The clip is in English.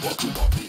What you want me?